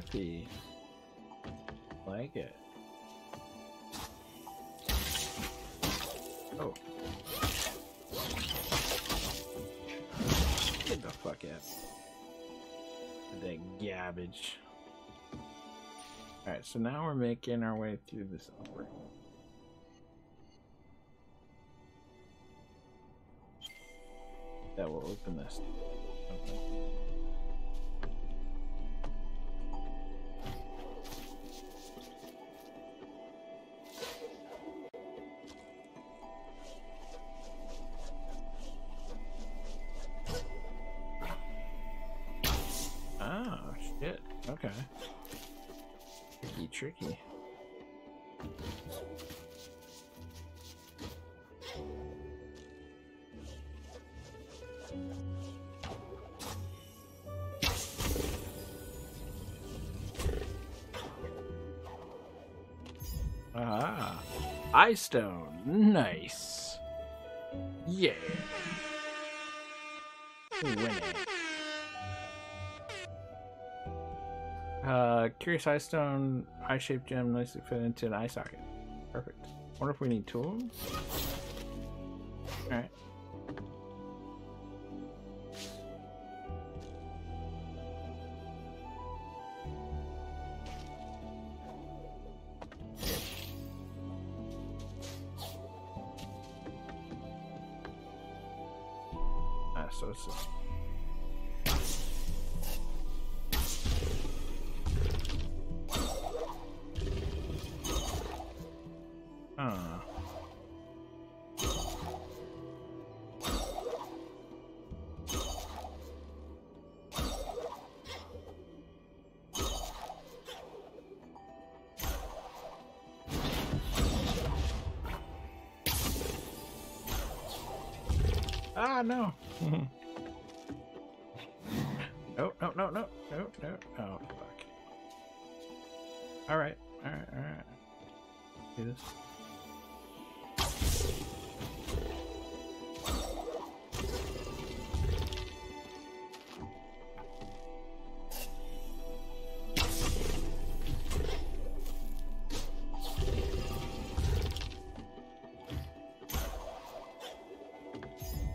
Zippy. Like it. Oh. Get the fuck out. That garbage. Alright, so now we're making our way through this upper. That will open this. Okay. Oh, shit. Okay. Tricky. Ah, ice stone. Nice. Yeah. Winning. Curious ice stone, eye-shaped gem, nicely fit into an eye socket. Perfect. Wonder if we need tools? Alright. Ah, so it's just... Ah, no. No, no, no, no, no, no. Oh, fuck. Alright, alright, alright. Do this.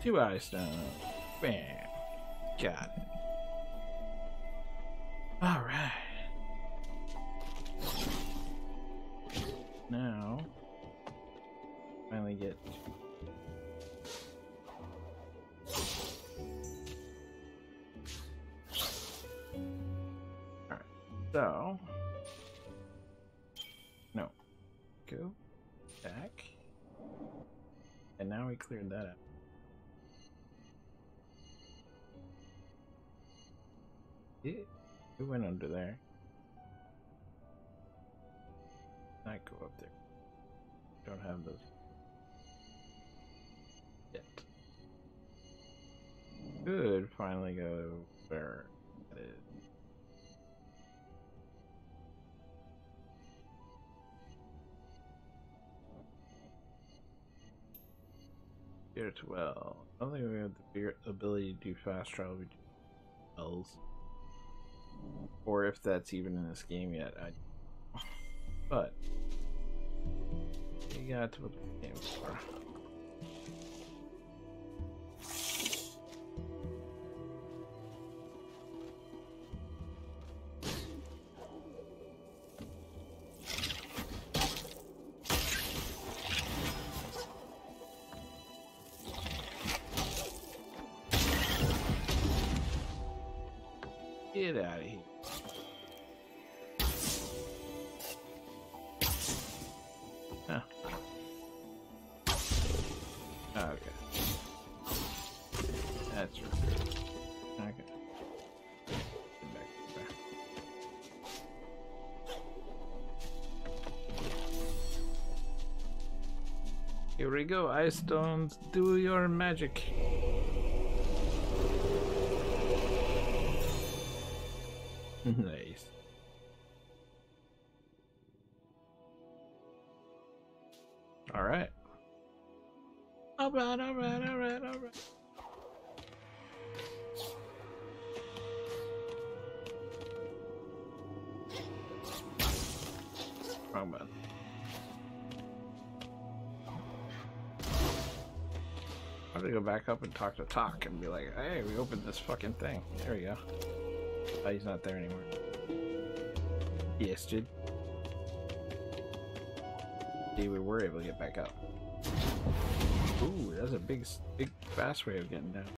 Two eye stone. Bam. Got it. Alright. Now, finally get... Alright, so... No. Go back. And now we cleared that up. It went under there. I go up there. Don't have those yet. Could finally go where it is. Beer 12. I don't think we have the ability to do fast travel. We do spells. Or if that's even in this game yet, I. But you got to look at the game for. Get out of here. Huh. Oh, okay. That's right. Okay. Get back there. Here we go, ice stones, do your magic. Nice. All right. All right. All right. All right. All right. wrong button. I'm gonna go back up and talk to Talk and be like, hey, we opened this fucking thing. There we go. Oh, he's not there anymore. Yes, dude. Dude, we were able to get back up. Ooh, that's a big fast way of getting down.